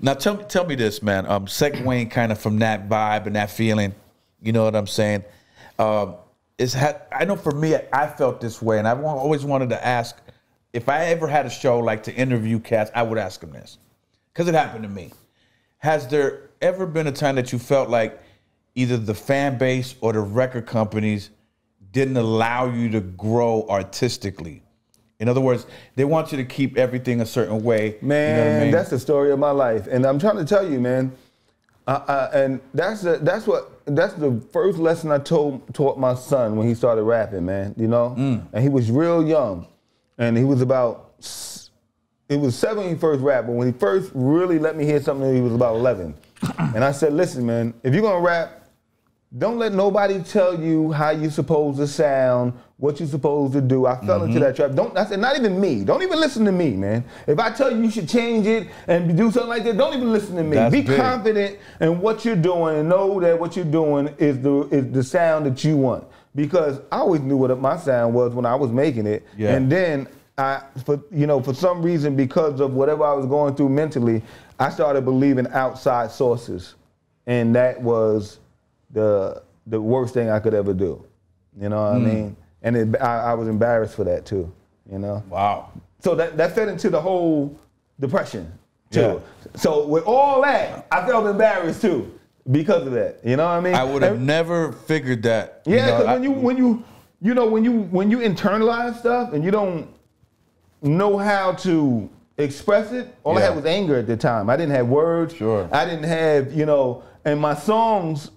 Now tell me this, man. Segueing kind of from that vibe and that feeling, you know what I'm saying? I know for me, I felt this way, and I've always wanted to ask, if I ever had a show like to interview cats, I would ask them this, because it happened to me. Has there ever been a time that you felt like either the fan base or the record companies didn't allow you to grow artistically? In other words, they want you to keep everything a certain way. Man, you know what I mean? That's the story of my life. And I'm trying to tell you, man, and that's the first lesson I taught my son when he started rapping, man, you know? And he was real young. And he was about, it was 7 when he first rapped, but when he first really let me hear something, he was about 11. And I said, listen, man, if you're gonna rap, don't let nobody tell you how you're supposed to sound, what you're supposed to do. I fell into that trap. Don't, I said, not even me. Don't even listen to me, man. If I tell you you should change it and do something like that, don't even listen to me. That's Be big. Confident in what you're doing and know that what you're doing is the sound that you want. Because I always knew what my sound was when I was making it. Yeah. And then for some reason, because of whatever I was going through mentally, I started believing outside sources. And that was the worst thing I could ever do, you know what I mean? And I was embarrassed for that too, you know? Wow. So that fed into the whole depression too. Yeah. So with all that, I felt embarrassed too because of that, you know what I mean? I would have never figured that. Yeah, because when you internalize stuff and you don't know how to express it, all I had was anger at the time. I didn't have words. Sure. I didn't have, you know, and my songs,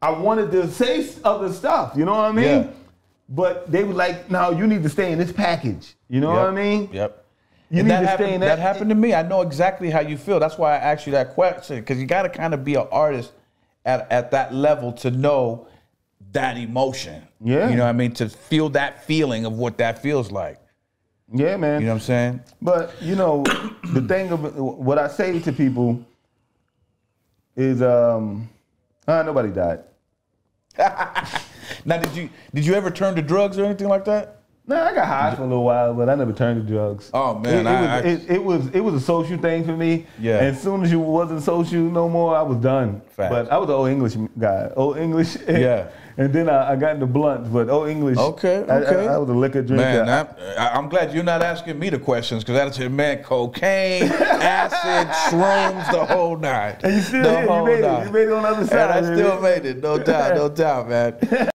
I wanted to say other stuff, you know what I mean? Yeah. But they were like, no, you need to stay in this package. You know what I mean? Yep. That happened to me. I know exactly how you feel. That's why I asked you that question, because you got to kind of be an artist at that level to know that emotion. Yeah. You know what I mean? To feel that feeling of what that feels like. Yeah, man. You know what I'm saying? But, you know, the thing of what I say to people is, nobody died. Now, did you ever turn to drugs or anything like that? No, I got high for a little while, but I never turned to drugs. Oh man, it was a social thing for me. Yeah. And as soon as you wasn't social no more, I was done. Fact. But I was an old English guy, old English. And, yeah. And then I got into blunts, but old English. Okay. Okay. I was a liquor drinker. Man, I'm glad you're not asking me the questions, because that's your man, cocaine, acid, shrooms, the whole nine. And you still made it on the other side. And I still made it, no doubt, no doubt, man.